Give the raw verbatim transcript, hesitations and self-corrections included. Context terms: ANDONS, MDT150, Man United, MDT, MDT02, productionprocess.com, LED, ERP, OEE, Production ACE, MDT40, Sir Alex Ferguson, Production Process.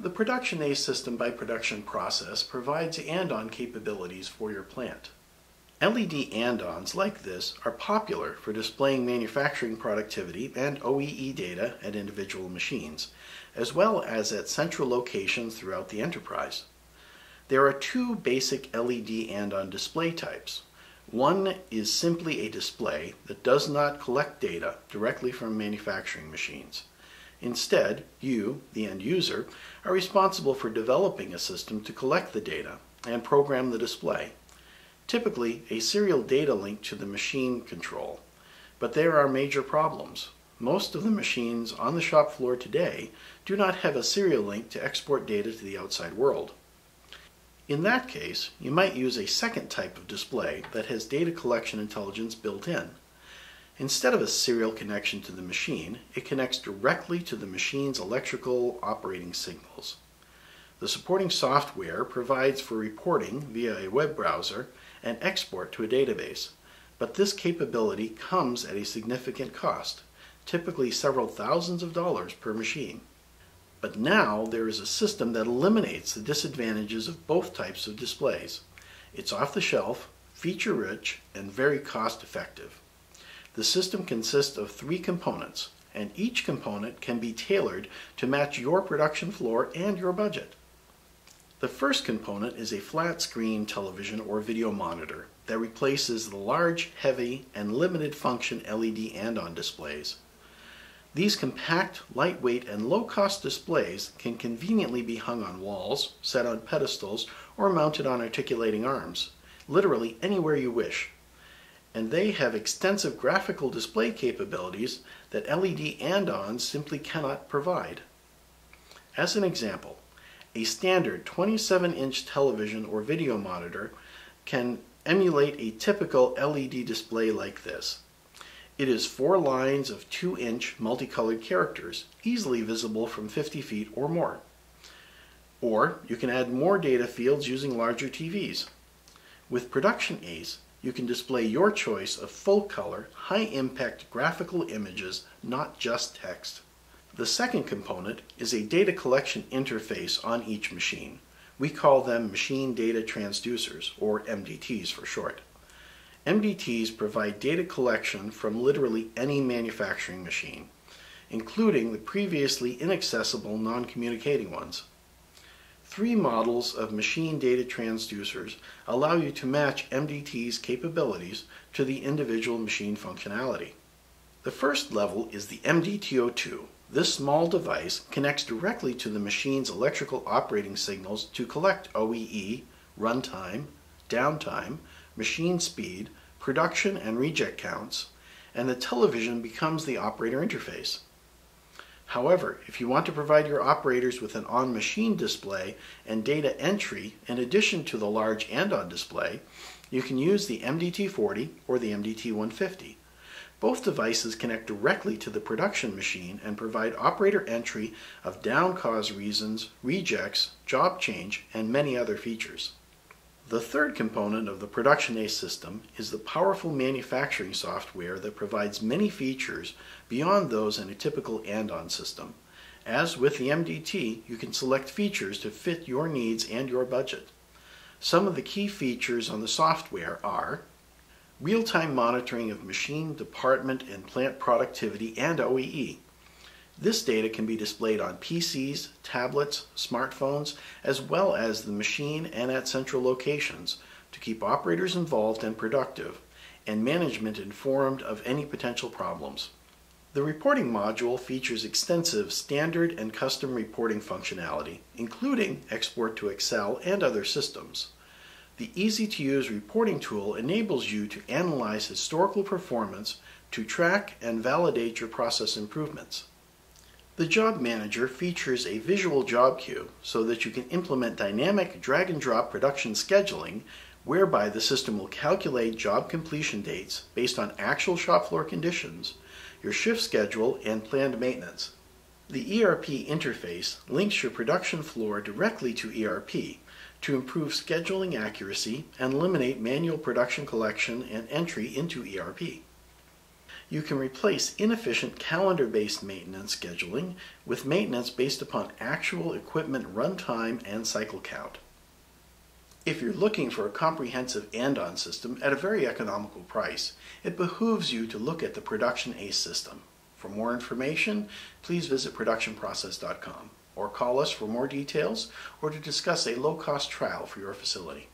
The Production A C E system by Production Process provides ANDON capabilities for your plant. L E D ANDONs like this are popular for displaying manufacturing productivity and O E E data at individual machines, as well as at central locations throughout the enterprise. There are two basic L E D ANDON display types. One is simply a display that does not collect data directly from manufacturing machines. Instead, you, the end user, are responsible for developing a system to collect the data and program the display. Typically, a serial data link to the machine control. But there are major problems. Most of the machines on the shop floor today do not have a serial link to export data to the outside world. In that case, you might use a second type of display that has data collection intelligence built in. Instead of a serial connection to the machine, it connects directly to the machine's electrical operating signals. The supporting software provides for reporting via a web browser and export to a database, but this capability comes at a significant cost, typically several thousands of dollars per machine. But now there is a system that eliminates the disadvantages of both types of displays. It's off the shelf, feature-rich, and very cost-effective. The system consists of three components, and each component can be tailored to match your production floor and your budget. The first component is a flat-screen television or video monitor that replaces the large, heavy, and limited-function L E D ANDON displays. These compact, lightweight, and low-cost displays can conveniently be hung on walls, set on pedestals, or mounted on articulating arms, literally anywhere you wish. And they have extensive graphical display capabilities that L E D ANDONs simply cannot provide. As an example, a standard twenty-seven inch television or video monitor can emulate a typical L E D display like this. It is four lines of two inch multicolored characters, easily visible from fifty feet or more. Or you can add more data fields using larger T Vs. With Production A C E, you can display your choice of full-color, high-impact graphical images, not just text. The second component is a data collection interface on each machine. We call them machine data transducers, or M D Ts for short. M D Ts provide data collection from literally any manufacturing machine, including the previously inaccessible non-communicating ones. Three models of machine data transducers allow you to match M D T's capabilities to the individual machine functionality. The first level is the M D T zero two. This small device connects directly to the machine's electrical operating signals to collect O E E, runtime, downtime, machine speed, production and reject counts, and the television becomes the operator interface. However, if you want to provide your operators with an on-machine display and data entry in addition to the large ANDON display, you can use the M D T forty or the M D T one fifty. Both devices connect directly to the production machine and provide operator entry of down cause reasons, rejects, job change, and many other features. The third component of the Production A C E system is the powerful manufacturing software that provides many features beyond those in a typical ANDON system. As with the M D T, you can select features to fit your needs and your budget. Some of the key features on the software are real-time monitoring of machine, department, and plant productivity and O E E. This data can be displayed on P Cs, tablets, smartphones, as well as the machine and at central locations to keep operators involved and productive, and management informed of any potential problems. The reporting module features extensive standard and custom reporting functionality, including export to Excel and other systems. The easy-to-use reporting tool enables you to analyze historical performance, to track and validate your process improvements. The Job Manager features a visual job queue so that you can implement dynamic drag-and-drop production scheduling, whereby the system will calculate job completion dates based on actual shop floor conditions, your shift schedule, and planned maintenance. The E R P interface links your production floor directly to E R P to improve scheduling accuracy and eliminate manual production collection and entry into E R P. You can replace inefficient calendar-based maintenance scheduling with maintenance based upon actual equipment runtime and cycle count. If you're looking for a comprehensive ANDON system at a very economical price, it behooves you to look at the Production ACE system. For more information, please visit production process dot com or call us for more details or to discuss a low-cost trial for your facility.